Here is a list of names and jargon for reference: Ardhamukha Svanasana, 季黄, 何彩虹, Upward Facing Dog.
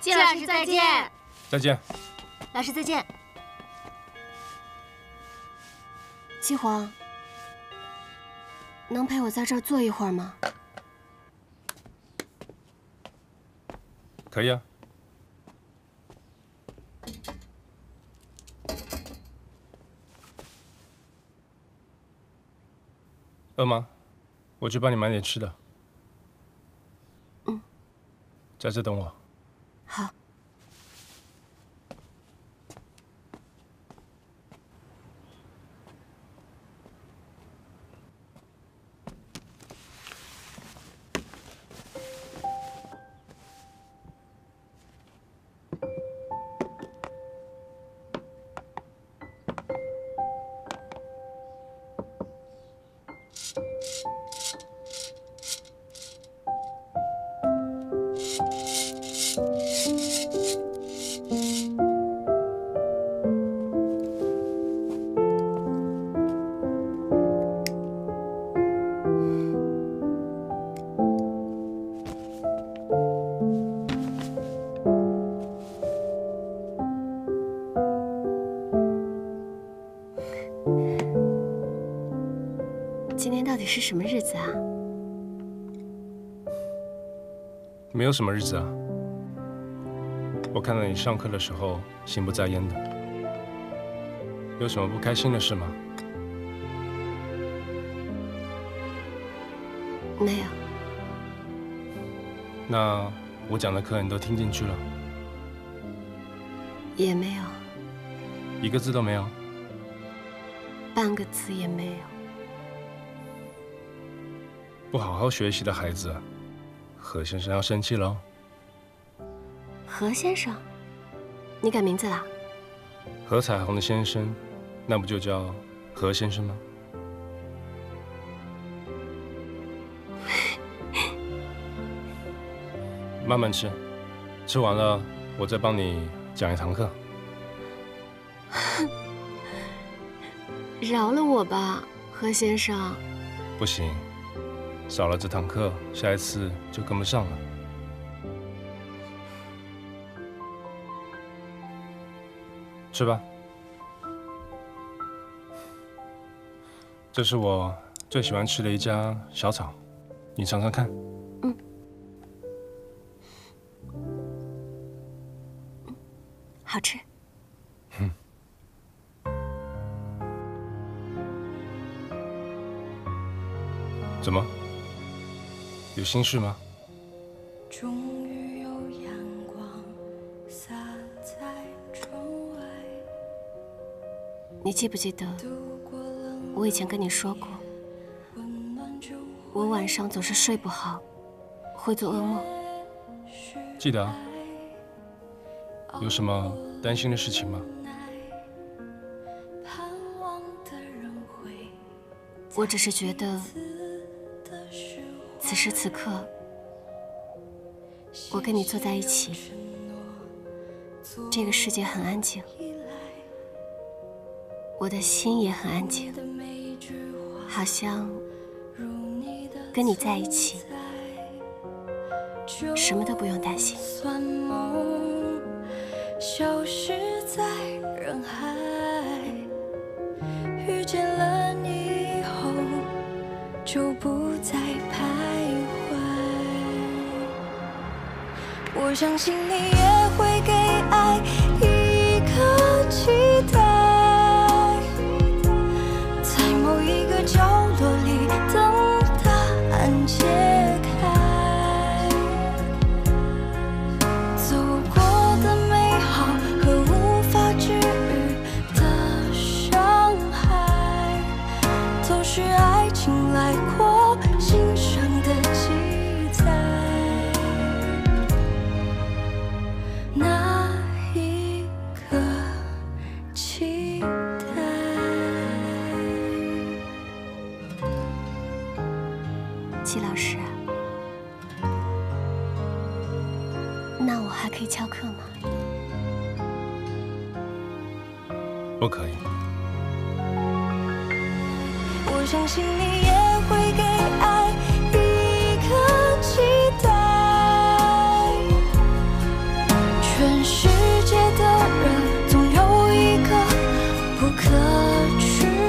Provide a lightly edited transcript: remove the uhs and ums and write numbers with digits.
季老师再见。再见。老师再见。季黄，能陪我在这儿坐一会儿吗？可以啊。 饿吗？我去帮你买点吃的。嗯，在这等我。好。是什么日子啊？没有什么日子啊。我看到你上课的时候心不在焉的，有什么不开心的事吗？没有。那我讲的课你都听进去了？也没有。一个字都没有？半个字也没有。 不好好学习的孩子，何先生要生气了。何先生，你改名字了？何彩虹的先生，那不就叫何先生吗？慢慢吃，吃完了我再帮你讲一堂课。饶了我吧，何先生。不行。 少了这堂课，下一次就跟不上了。吃吧，这是我最喜欢吃的一家小炒，你尝尝看。嗯。好吃。 怎么？有心事吗？终于有阳光洒在窗外。你记不记得我以前跟你说过，我晚上总是睡不好，会做噩梦。记得啊。有什么担心的事情吗？我只是觉得。 此时此刻，我跟你坐在一起，这个世界很安静，我的心也很安静，好像跟你在一起，什么都不用担心。消失在人海，遇见了你以后就不再徘徊。 我相信你也会给爱一个期待，在某一个角落里等答案解开。走过的美好和无法治愈的伤害，都是爱情来过心上的记忆。 季老师，那我还可以翘课吗？不可以。我相信你也会给爱一个期待，全世界的人，总有一个不可取。